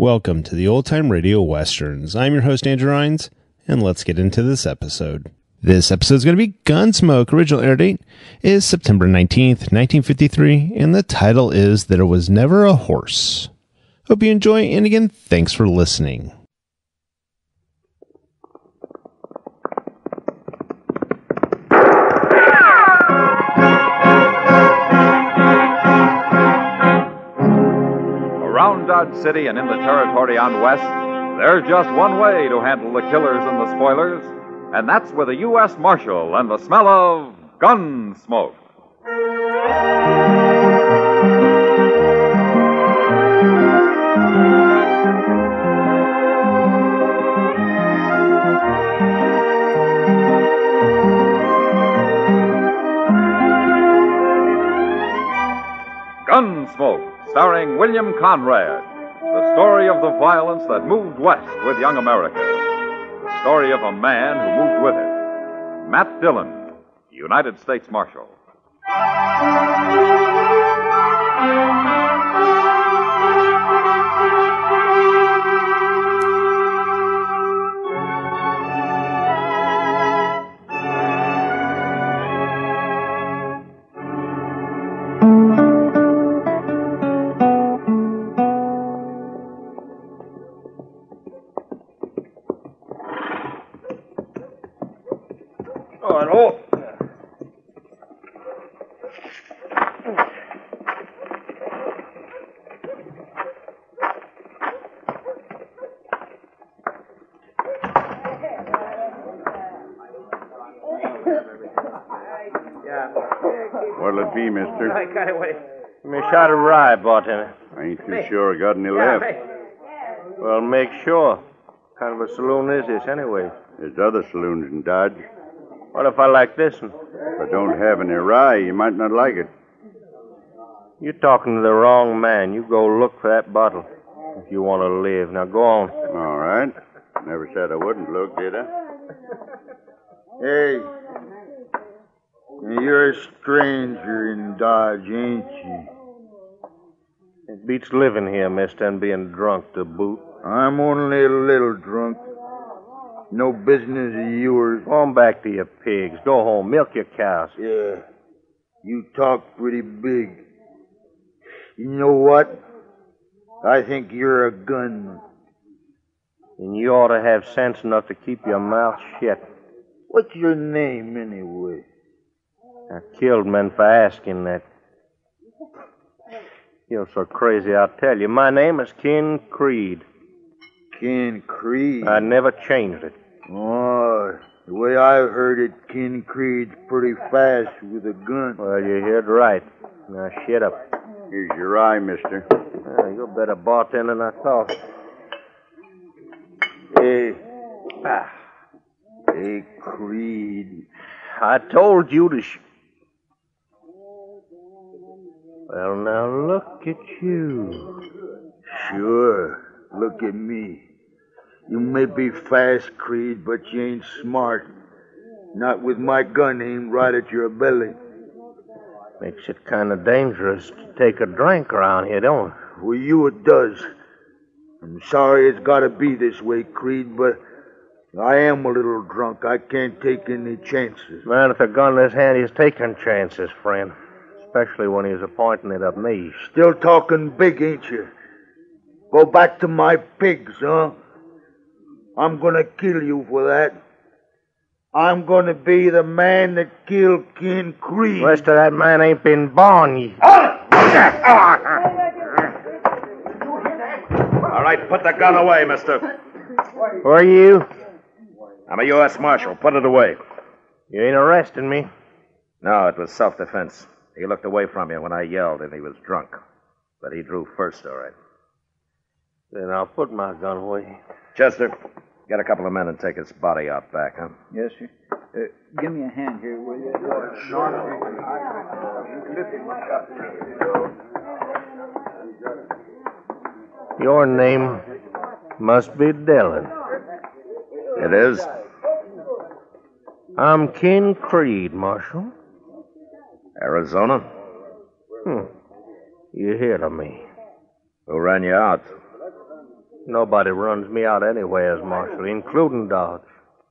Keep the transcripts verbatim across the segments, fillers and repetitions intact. Welcome to the Old Time Radio Westerns. I'm your host, Andrew Rhynes, and let's get into this episode. This episode is going to be Gunsmoke. Original air date is September nineteenth, nineteen fifty-three, and the title is There Was Never a Horse. Hope you enjoy, and again, thanks for listening. Around Dodge City and in the territory on west, there's just one way to handle the killers and the spoilers, and that's with a U S Marshal and the smell of gun smoke. Gunsmoke, starring William Conrad. The story of the violence that moved west with young America. Story of a man who moved with it. Matt Dillon, United States Marshal. I got away. Give me a shot of rye, bartender. I ain't too sure I got any yeah, left. Mate. Well, make sure. What kind of a saloon is this, anyway? There's other saloons in Dodge. What if I like this one? If I don't have any rye, you might not like it. You're talking to the wrong man. You go look for that bottle if you want to live. Now, go on. All right. Never said I wouldn't look, did I? Hey. You're a stranger in Dodge, ain't you? It beats living here, mister, and being drunk to boot. I'm only a little drunk. No business of yours. Go on back to your pigs. Go home. Milk your cows. Yeah. You talk pretty big. You know what? I think you're a gunman. And you ought to have sense enough to keep your mouth shut. What's your name, anyway? I killed men for asking that. You're so crazy, I'll tell you. My name is Ken Creed. Ken Creed? I never changed it. Oh, the way I heard it, Ken Creed's pretty fast with a gun. Well, you heard right. Now, shut up. Here's your eye, mister. Well, you're a better bartender than I thought. Hey. Ah. Hey, Creed. I told you to... Sh- Well, now, look at you. Sure, look at me. You may be fast, Creed, but you ain't smart. Not with my gun aimed right at your belly. Makes it kind of dangerous to take a drink around here, don't it? Well, you it does. I'm sorry it's got to be this way, Creed, but I am a little drunk. I can't take any chances. Man, with a gun in his hand, he's taking chances, friend. Especially when he was pointing it at me. Still talking big, ain't you? Go back to my pigs, huh? I'm gonna kill you for that. I'm gonna be the man that killed Ken Creed. The rest of that man ain't been born yet. All right, put the gun away, mister. Who are you? I'm a U S Marshal. Put it away. You ain't arresting me. No, it was self-defense. He looked away from you when I yelled, and he was drunk. But he drew first, all right. Then I'll put my gun away. Chester, get a couple of men and take his body out back, huh? Yes, sir. Uh, give me a hand here, will you? Your name must be Dillon. It is. I'm Ken Creed, Marshal. Arizona? Hmm. You hear of me. Who ran you out? Nobody runs me out anyway as marshal, including Dodge.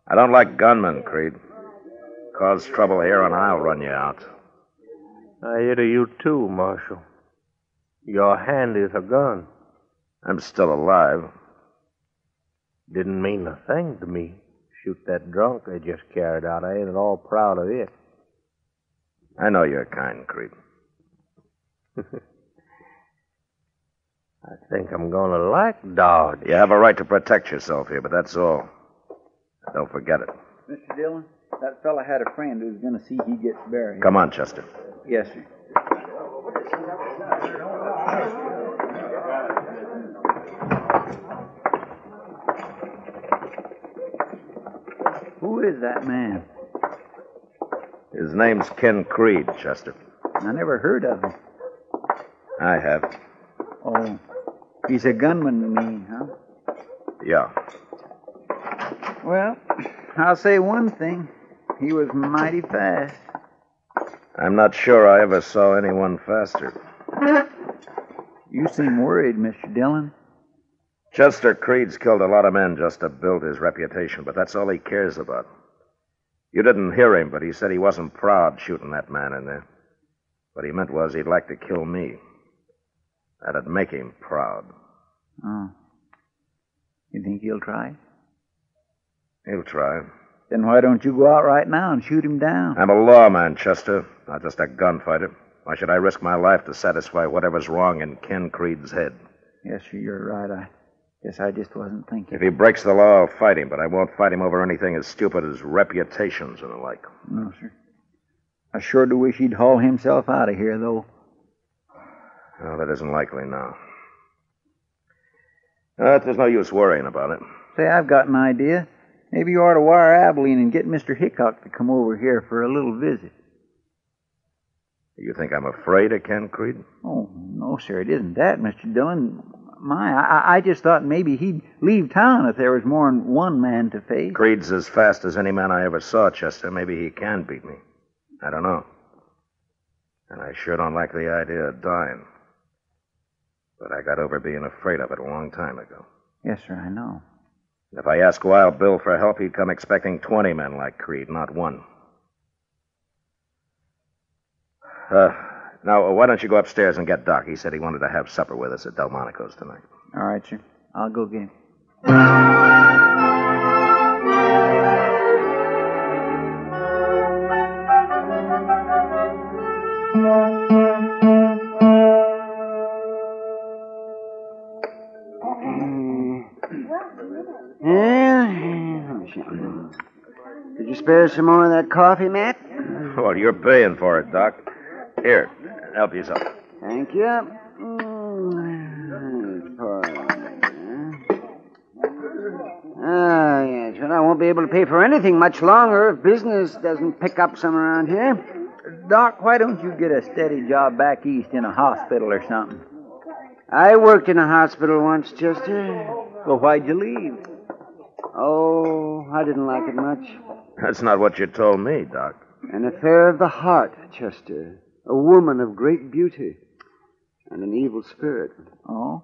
I don't like gunmen, Creed. Cause trouble here and I'll run you out. I hear to you too, Marshal. Your hand is a gun. I'm still alive. Didn't mean a thing to me. Shoot that drunk I just carried out. I ain't at all proud of it. I know you're kind, Creed. I think I'm going to like Dodge. You have a right to protect yourself here, but that's all. Don't forget it. Mister Dillon, that fella had a friend who's going to see he gets buried. Come on, Chester. Yes, sir. Who is that man? His name's Ken Creed, Chester. I never heard of him. I have. Oh, he's a gunman, you mean, huh? Yeah. Well, I'll say one thing. He was mighty fast. I'm not sure I ever saw anyone faster. You seem worried, Mister Dillon. Chester Creed's killed a lot of men just to build his reputation, but that's all he cares about. You didn't hear him, but he said he wasn't proud shooting that man in there. What he meant was he'd like to kill me. That'd make him proud. Oh. You think he'll try? He'll try. Then why don't you go out right now and shoot him down? I'm a lawman, Chester, not just a gunfighter. Why should I risk my life to satisfy whatever's wrong in Ken Creed's head? Yes, sir, you're right. I guess I just wasn't thinking. If he breaks the law, I'll fight him, but I won't fight him over anything as stupid as reputations and the like. No, sir. I sure do wish he'd haul himself out of here, though. No, that isn't likely now. Uh, there's no use worrying about it. Say, I've got an idea. Maybe you ought to wire Abilene and get Mister Hickok to come over here for a little visit. You think I'm afraid of Ken Creed? Oh, no, sir, it isn't that, Mister Dillon. My, I, I just thought maybe he'd leave town if there was more than one man to face. Creed's as fast as any man I ever saw, Chester. Maybe he can beat me. I don't know. And I sure don't like the idea of dying. But I got over being afraid of it a long time ago. Yes, sir, I know. If I asked Wild Bill for help, he'd come expecting twenty men like Creed, not one. Uh, now, why don't you go upstairs and get Doc? He said he wanted to have supper with us at Delmonico's tonight. All right, sir. I'll go get him. Did you spare some more of that coffee, Matt? Well, you're paying for it, Doc. Here, help yourself. Thank you. Ah, yes, well, I won't be able to pay for anything much longer if business doesn't pick up some around here. Doc, why don't you get a steady job back east in a hospital or something? I worked in a hospital once, Chester. Well, why'd you leave? Oh, I didn't like it much. That's not what you told me, Doc. An affair of the heart, Chester. A woman of great beauty. And an evil spirit. Oh?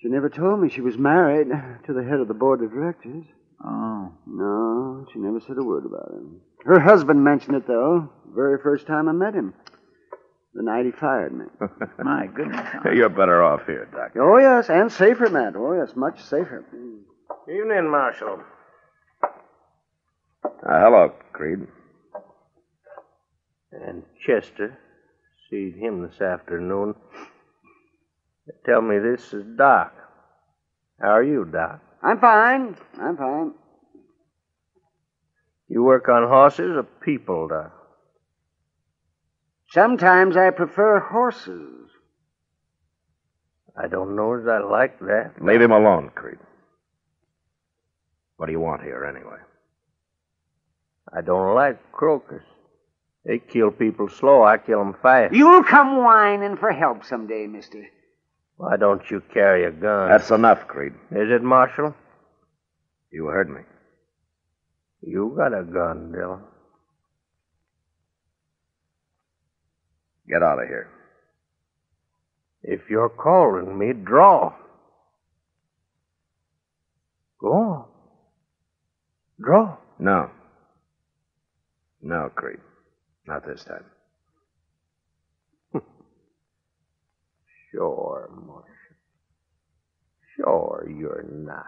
She never told me she was married to the head of the board of directors. Oh. No, she never said a word about it. Her husband mentioned it, though, the very first time I met him. The night he fired me. My goodness. You're better off here, Doc. Oh, yes, and safer, Matt. Oh, yes, much safer. Evening, Marshal. Uh, hello, Creed. And Chester. See him this afternoon. Tell me, this is Doc. How are you, Doc? I'm fine. I'm fine. You work on horses or people, Doc? Sometimes I prefer horses. I don't know as I like that. Leave him alone, Creed. What do you want here, anyway? I don't like croakers. They kill people slow. I kill them fast. You'll come whining for help someday, mister. Why don't you carry a gun? That's enough, Creed. Is it, Marshal? You heard me. You got a gun, Dillon. Get out of here. If you're calling me, draw. Go on. Draw. No. No, Creed. Not this time. Sure, Marshal. Sure you're not.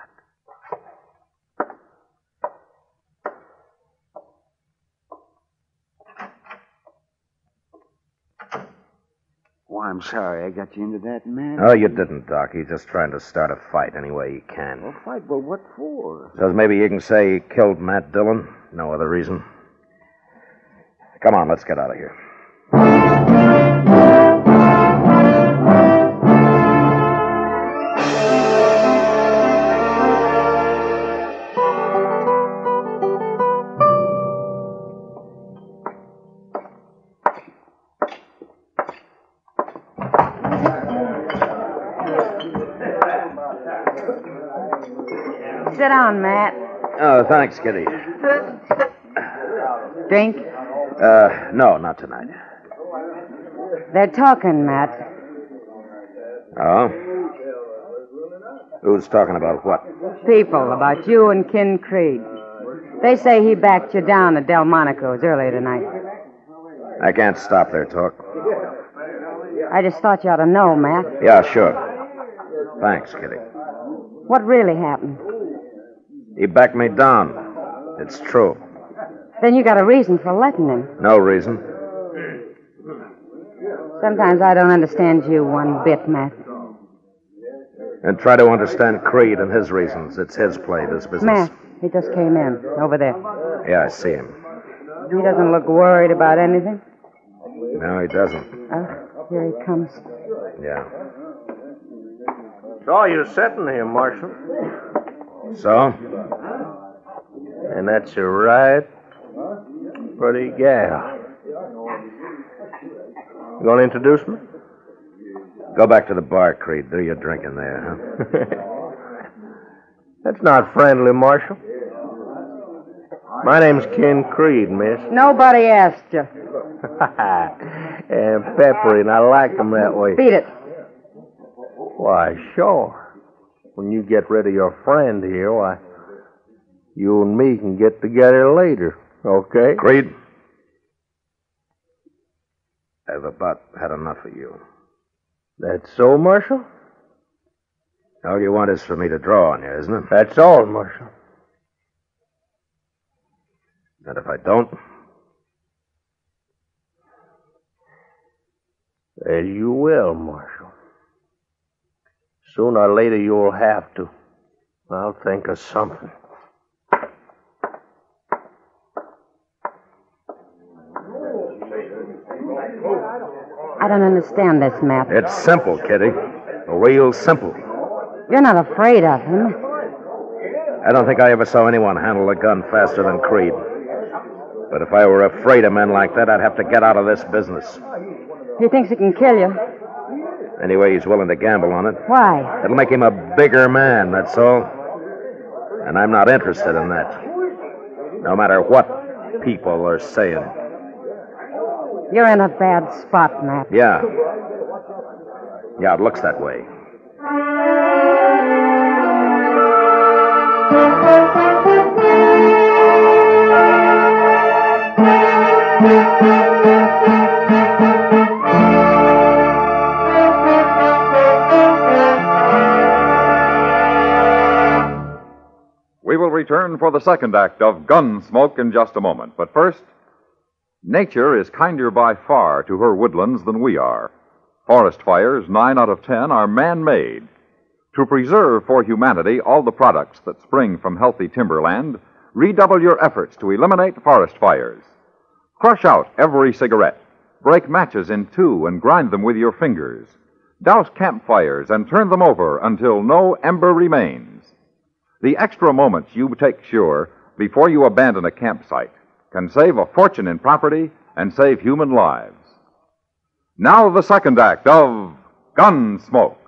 Why, I'm sorry I got you into that, man. Oh, you didn't, Doc. He's just trying to start a fight any way he can. Well, fight? Well, what for? Says maybe you can say he killed Matt Dillon. No other reason. Come on, let's get out of here. Sit down, Matt. Oh, thanks, Kitty. Drink? Uh, no, not tonight. They're talking, Matt. Oh? Who's talking about what? People, about you and Ken Creed. They say he backed you down at Delmonico's earlier tonight. I can't stop their talk. I just thought you ought to know, Matt. Yeah, sure. Thanks, Kitty. What really happened? He backed me down. It's true. Then you got a reason for letting him. No reason. Sometimes I don't understand you one bit, Matt. And try to understand Creed and his reasons. It's his play, this business. Matt, he just came in, over there. Yeah, I see him. He doesn't look worried about anything? No, he doesn't. Oh, here he comes. Yeah. So you're sitting here, Marshal. So? And that's a right pretty gal. You gonna introduce me? Go back to the bar, Creed. Do your drinking there, huh? That's not friendly, Marshal. My name's Ken Creed, miss. Nobody asked you. And peppery, and I like them that way. Beat it. Why, sure. When you get rid of your friend here, why, you and me can get together later, okay? Creed, I've about had enough of you. That's so, Marshal? All you want is for me to draw on you, isn't it? That's all, Marshal. And if I don't? Well, you will, Marshal. Sooner or later, you'll have to. I'll think of something. I don't understand this, Matt. It's simple, Kitty. Real simple. You're not afraid of him. I don't think I ever saw anyone handle a gun faster than Creed. But if I were afraid of men like that, I'd have to get out of this business. He thinks he can kill you. Anyway, he's willing to gamble on it. Why? It'll make him a bigger man, that's all. And I'm not interested in that. No matter what people are saying. You're in a bad spot, Matt. Yeah. Yeah, it looks that way. We will return for the second act of Gunsmoke in just a moment. But first, nature is kinder by far to her woodlands than we are. Forest fires, nine out of ten, are man-made. To preserve for humanity all the products that spring from healthy timberland, redouble your efforts to eliminate forest fires. Crush out every cigarette. Break matches in two and grind them with your fingers. Douse campfires and turn them over until no ember remains. The extra moments you take sure before you abandon a campsite can save a fortune in property and save human lives. Now the second act of Gunsmoke.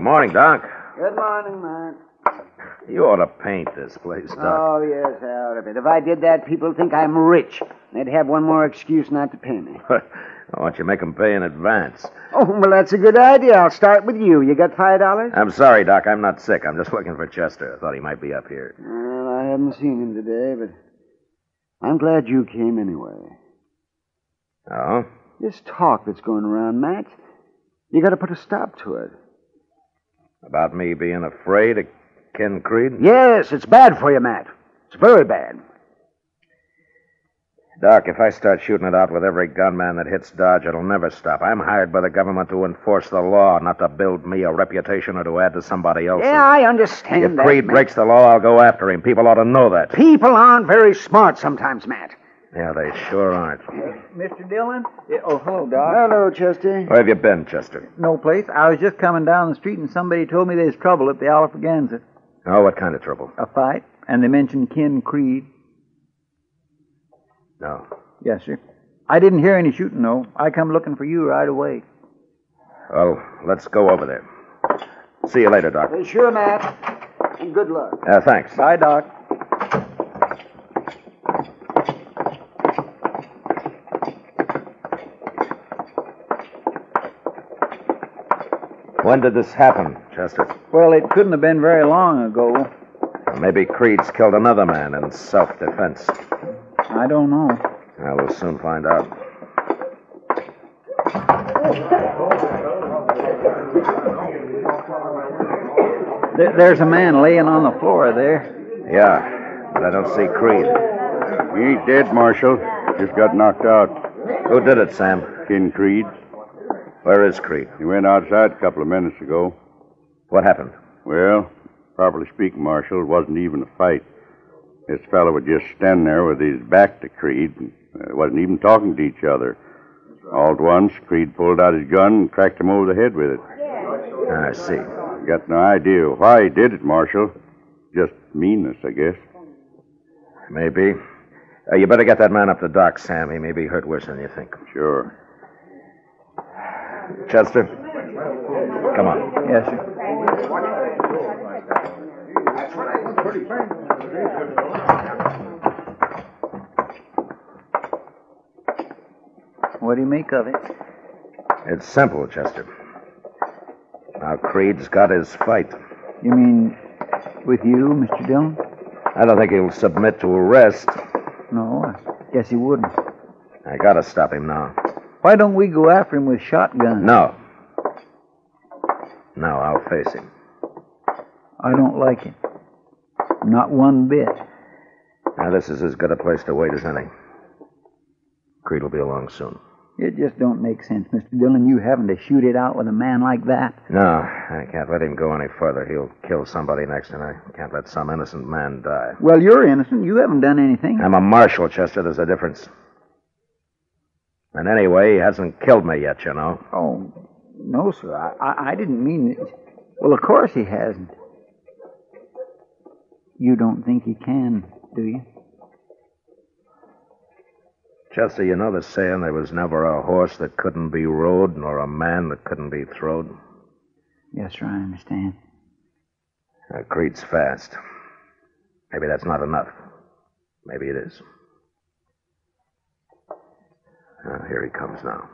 Good morning, Doc. Good morning, Matt. You ought to paint this place, Doc. Oh, yes, I ought to paint. If I did that, people think I'm rich. They'd have one more excuse not to pay me. Why don't you make them pay in advance? Oh, well, that's a good idea. I'll start with you. You got five dollars? I'm sorry, Doc. I'm not sick. I'm just looking for Chester. I thought he might be up here. Well, I haven't seen him today, but I'm glad you came anyway. Oh? This talk that's going around, Matt, you got to put a stop to it. About me being afraid of Ken Creed? Yes, it's bad for you, Matt. It's very bad. Doc, if I start shooting it out with every gunman that hits Dodge, it'll never stop. I'm hired by the government to enforce the law, not to build me a reputation or to add to somebody else's. Yeah, I understand that, Matt. If Creed breaks the law, I'll go after him. People ought to know that. People aren't very smart sometimes, Matt. Yeah, they sure aren't. Uh, Mister Dillon? Yeah, oh, hello, Doc. Hello, Chester. Where have you been, Chester? No place. I was just coming down the street and somebody told me there's trouble at the Alhambra. Oh, what kind of trouble? A fight. And they mentioned Ken Creed. No. Yes, sir. I didn't hear any shooting, though. I come looking for you right away. Well, let's go over there. See you later, Doc. Hey, sure, Matt. And good luck. Uh, thanks. Bye, Doc. When did this happen, Chester? Well, it couldn't have been very long ago. Maybe Creed's killed another man in self-defense. I don't know. Well, we'll soon find out. There's a man laying on the floor there. Yeah, but I don't see Creed. He ain't dead, Marshal. Just got knocked out. Who did it, Sam? Ken Creed. Where is Creed? He went outside a couple of minutes ago. What happened? Well, properly speaking, Marshal, it wasn't even a fight. This fellow would just stand there with his back to Creed and uh, wasn't even talking to each other. All at once, Creed pulled out his gun and cracked him over the head with it. I see. I got no idea why he did it, Marshal. Just meanness, I guess. Maybe. Uh, you better get that man up to Doc, Sam. He may be hurt worse than you think. Sure. Chester, come on. Yes, sir. What do you make of it? It's simple, Chester. Now, Creed's got his fight. You mean with you, Mister Dillon? I don't think he'll submit to arrest. No, I guess he wouldn't. I gotta stop him now. Why don't we go after him with shotguns? No. No, I'll face him. I don't like him. Not one bit. Now, this is as good a place to wait as any. Creed will be along soon. It just don't make sense, Mister Dillon, you having to shoot it out with a man like that. No, I can't let him go any further. He'll kill somebody next, and I can't let some innocent man die. Well, you're innocent. You haven't done anything. I'm a marshal, Chester. There's a difference. And anyway, he hasn't killed me yet, you know. Oh, no, sir. I, I, I didn't mean... It. Well, of course he hasn't. You don't think he can, do you? Chester, you know the saying, there was never a horse that couldn't be rode, nor a man that couldn't be throwed? Yes, sir, I understand. Now, Creed's fast. Maybe that's not enough. Maybe it is. Uh, here he comes now.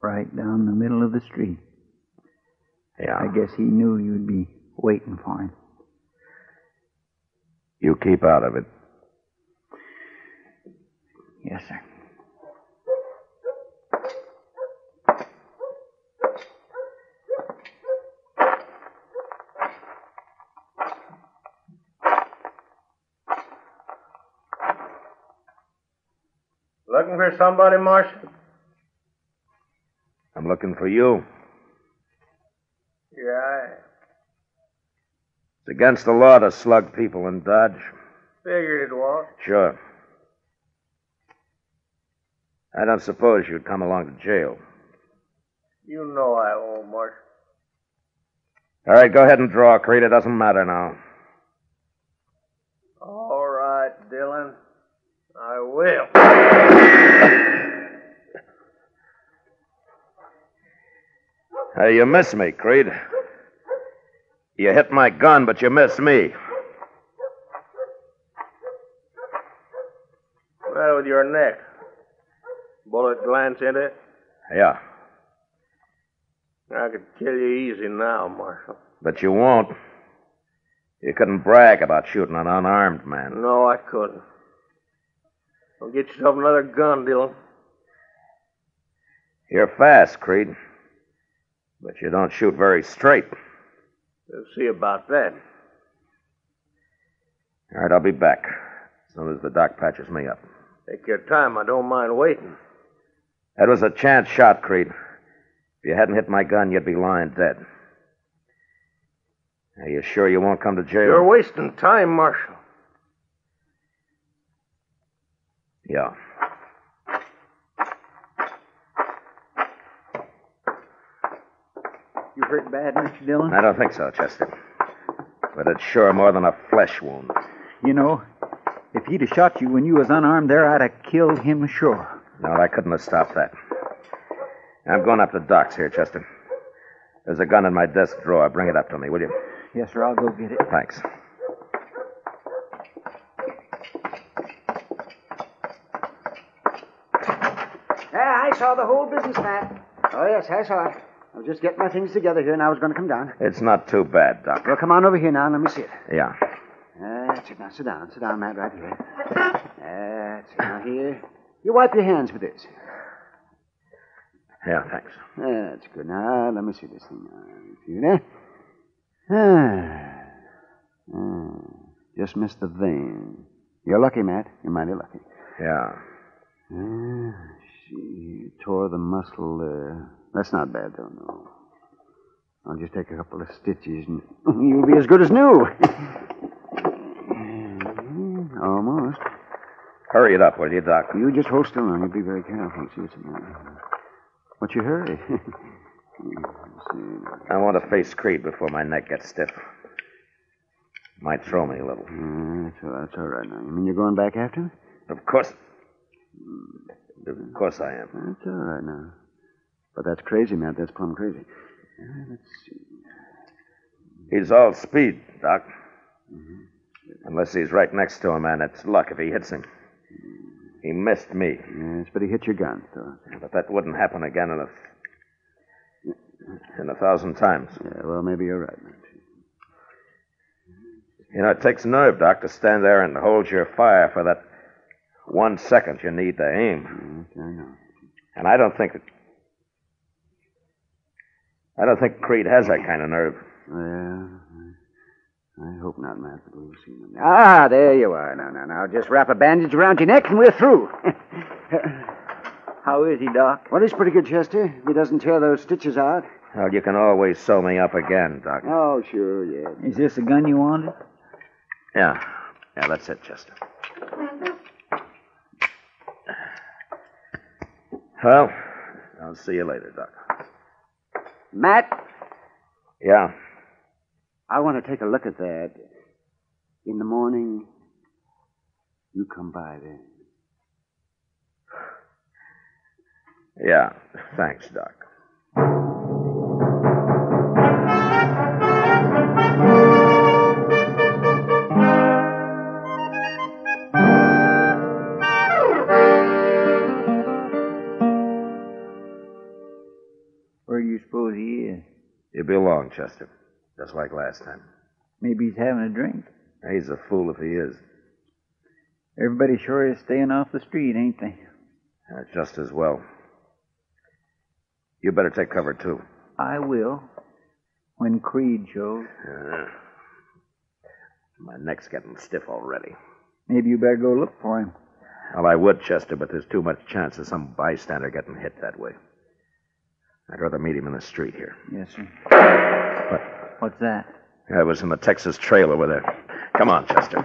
Right down the middle of the street. Yeah. I guess he knew you'd be waiting for him. You keep out of it. Yes, sir. Looking for somebody, Marshal? I'm looking for you. Yeah. It's against the law to slug people in Dodge. Figured it was. Sure. I don't suppose you'd come along to jail. You know I won't, Marshal. All right, go ahead and draw, Creed. It doesn't matter now. All right, Dillon. I will. Hey, you miss me, Creed. You hit my gun, but you missed me. What's the matter with your neck? Bullet glance into it? Yeah. I could kill you easy now, Marshal. But you won't. You couldn't brag about shooting an unarmed man. No, I couldn't. Well, get yourself another gun, Dillon. You're fast, Creed. But you don't shoot very straight. We'll see about that. All right, I'll be back as soon as the doc patches me up. Take your time. I don't mind waiting. That was a chance shot, Creed. If you hadn't hit my gun, you'd be lying dead. Are you sure you won't come to jail? You're wasting time, Marshal. Yeah. You hurt bad, Mister Dillon? I don't think so, Chester. But it's sure more than a flesh wound. You know, if he'd have shot you when you was unarmed there, I'd have killed him sure. No, I couldn't have stopped that. I'm going up to Doc's here, Chester. There's a gun in my desk drawer. Bring it up to me, will you? Yes, sir. I'll go get it. Thanks. Yeah, I saw the whole business, Matt. Oh, yes, I saw it. I was just getting my things together here, and I was going to come down. It's not too bad, Doc. Well, come on over here now, and let me see it. Yeah. Uh, that's it. Now, sit down. Sit down, Matt, right here. That's it. Now, here. You wipe your hands with this. Yeah, thanks. That's good. Now, let me see this thing. See there? Ah. Ah. Just missed the vein. You're lucky, Matt. You're mighty lucky. Yeah. Ah, she tore the muscle there. That's not bad, though, no. I'll just take a couple of stitches and you'll be as good as new. Almost. Hurry it up, will you, Doc? You just hold still now. You'll be very careful. See what's the matter. What's your hurry? I want to face Creed before my neck gets stiff. Might throw me a little. Uh, that's, all, that's all right now. You mean you're going back after him? Of course. Of course I am. That's all right now. But that's crazy, Matt. That's plumb crazy. Uh, let's see. He's all speed, Doc. Mm-hmm. Unless he's right next to him, and it's luck if he hits him. He missed me. Yes, but he hit your gun, so. But that wouldn't happen again in a, in a thousand times. Yeah, well, maybe you're right, Matt. You know, it takes nerve, Doc, to stand there and hold your fire for that one second you need to aim. Yes, I know. And I don't think... It, I don't think Creed has that kind of nerve. Yeah. I hope not, Matt, but we'll see. Ah, there you are. Now, now, now. Just wrap a bandage around your neck and we're through. How is he, Doc? Well, he's pretty good, Chester. If he doesn't tear those stitches out. Well, you can always sew me up again, Doc. Oh, sure, yeah. Is this the gun you wanted? Yeah. Yeah, that's it, Chester. Well, I'll see you later, Doc. Matt? Yeah? I want to take a look at that. In the morning, you come by then. Yeah, thanks, Doc. Where do you suppose he is? You belong, Chester. Just like last time. Maybe he's having a drink. He's a fool if he is. Everybody sure is staying off the street, ain't they? Uh, just as well. You better take cover, too. I will. When Creed shows. Uh, my neck's getting stiff already. Maybe you better go look for him. Well, I would, Chester, but there's too much chance of some bystander getting hit that way. I'd rather meet him in the street here. Yes, sir. What's that? That was in the Texas trail over there. Come on, Chester.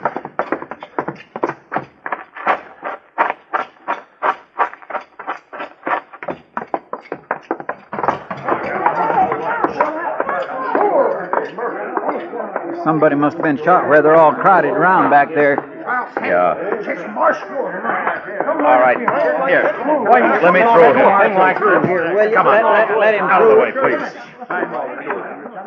Somebody must have been shot where they're all crowded around back there. Yeah. All right. Here. Let me through him. Come on. Let him out of the way, please.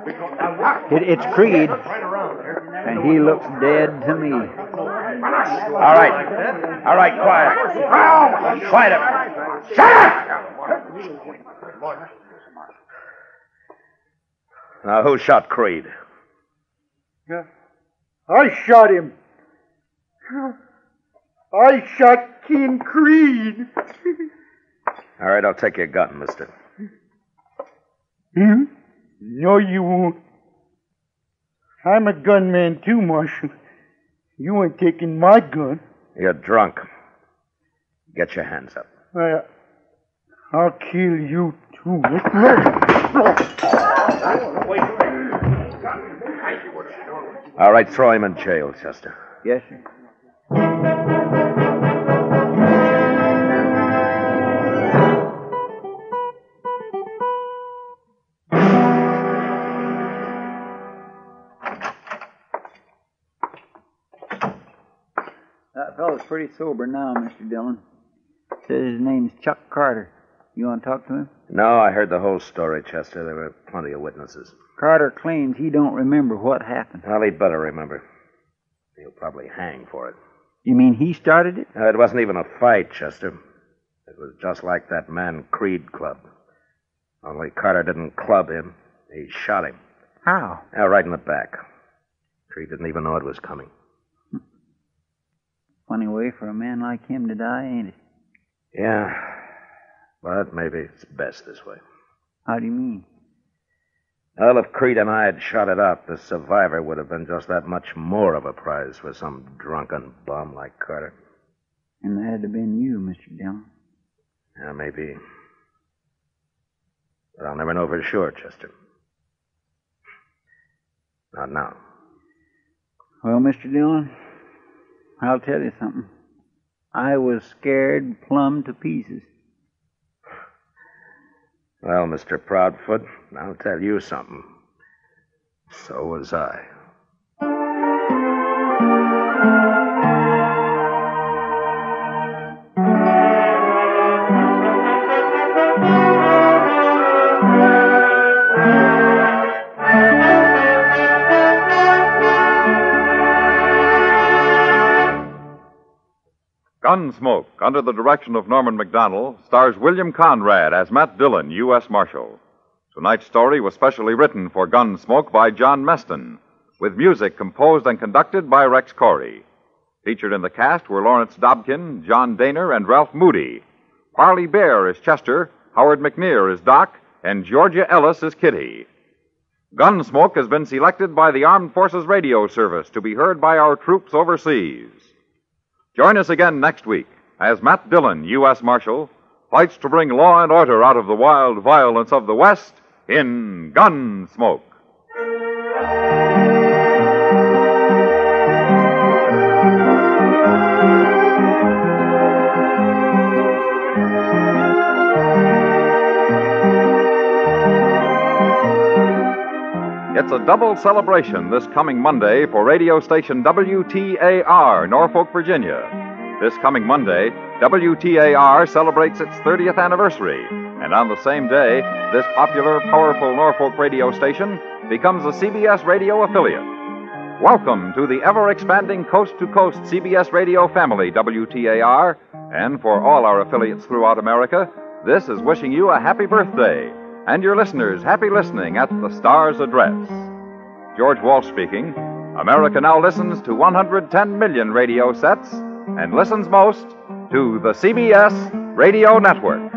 It, it's Creed, and he looks dead to me. All right, all right, quiet. Quiet up. Shut up! Now, who shot Creed? Yeah. I shot him. I shot Ken Creed. All right, I'll take your gun, mister. Hmm? No, you won't. I'm a gunman too, Marshal. You ain't taking my gun. You're drunk. Get your hands up. Uh, I'll kill you too. All right, throw him in jail, Chester. Yes, sir. That fellow's pretty sober now, Mister Dillon. Says his name's Chuck Carter. You want to talk to him? No, I heard the whole story, Chester. There were plenty of witnesses. Carter claims he don't remember what happened. Well, he'd better remember. He'll probably hang for it. You mean he started it? Uh, it wasn't even a fight, Chester. It was just like that man Creed clubbed. Only Carter didn't club him. He shot him. How? Yeah, right in the back. Creed didn't even know it was coming. Funny way for a man like him to die, ain't it? Yeah, but maybe it's best this way. How do you mean? Well, if Creed and I had shot it up, the survivor would have been just that much more of a prize for some drunken bum like Carter. And that would have been you, Mister Dillon. Yeah, maybe. But I'll never know for sure, Chester. Not now. Well, Mister Dillon, I'll tell you something. I was scared plumb to pieces. Well, Mister Proudfoot, I'll tell you something. So was I. Gunsmoke, under the direction of Norman Macdonnell, stars William Conrad as Matt Dillon, U S Marshal. Tonight's story was specially written for Gunsmoke by John Meston, with music composed and conducted by Rex Koury. Featured in the cast were Lawrence Dobkin, John Dehner, and Ralph Moody. Parley Baer is Chester, Howard McNear is Doc, and Georgia Ellis is Kitty. Gunsmoke has been selected by the Armed Forces Radio Service to be heard by our troops overseas. Join us again next week as Matt Dillon, U S Marshal, fights to bring law and order out of the wild violence of the West in Gunsmoke. It's a double celebration this coming Monday for radio station W T A R, Norfolk, Virginia. This coming Monday, W T A R celebrates its thirtieth anniversary. And on the same day, this popular, powerful Norfolk radio station becomes a C B S radio affiliate. Welcome to the ever-expanding coast-to-coast C B S radio family, W T A R. And for all our affiliates throughout America, this is wishing you a happy birthday. And your listeners, happy listening at the Star's address. George Walsh speaking. America now listens to one hundred ten million radio sets and listens most to the C B S Radio Network.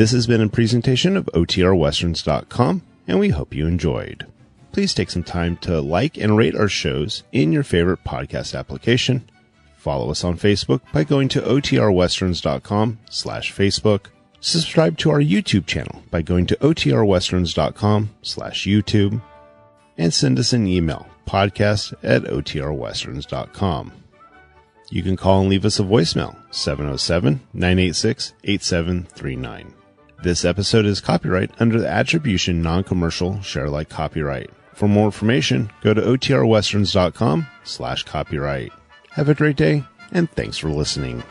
This has been a presentation of O T R westerns dot com, and we hope you enjoyed. Please take some time to like and rate our shows in your favorite podcast application. Follow us on Facebook by going to O T R westerns dot com slash Facebook. Subscribe to our YouTube channel by going to O T R westerns dot com slash YouTube. And send us an email, podcast at O T R westerns dot com. You can call and leave us a voicemail, seven oh seven, nine eight six, eight seven three nine. This episode is copyright under the attribution non-commercial share-alike copyright. For more information, go to O T R westerns dot com slash copyright. Have a great day, and thanks for listening.